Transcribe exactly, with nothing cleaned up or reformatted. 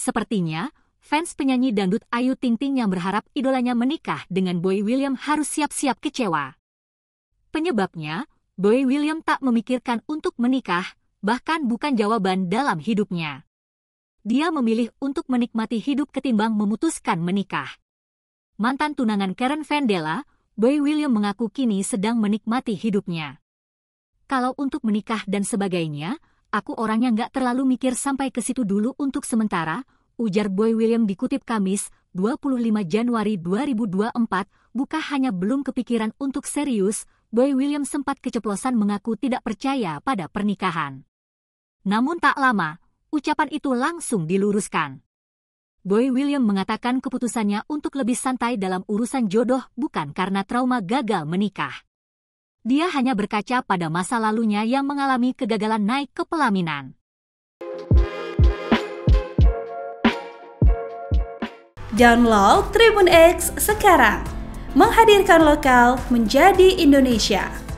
Sepertinya, fans penyanyi dangdut Ayu Ting Ting yang berharap idolanya menikah dengan Boy William harus siap-siap kecewa. Penyebabnya, Boy William tak memikirkan untuk menikah, bahkan bukan jawaban dalam hidupnya. Dia memilih untuk menikmati hidup ketimbang memutuskan menikah. Mantan tunangan Karen Vendela, Boy William mengaku kini sedang menikmati hidupnya. Kalau untuk menikah dan sebagainya, aku orangnya nggak terlalu mikir sampai ke situ dulu untuk sementara, ujar Boy William dikutip Kamis, dua puluh lima Januari dua ribu dua puluh empat, bukan hanya belum kepikiran untuk serius, Boy William sempat keceplosan mengaku tidak percaya pada pernikahan. Namun tak lama, ucapan itu langsung diluruskan. Boy William mengatakan keputusannya untuk lebih santai dalam urusan jodoh bukan karena trauma gagal menikah. Dia hanya berkaca pada masa lalunya yang mengalami kegagalan naik ke pelaminan. Download TribunX sekarang, menghadirkan lokal menjadi Indonesia.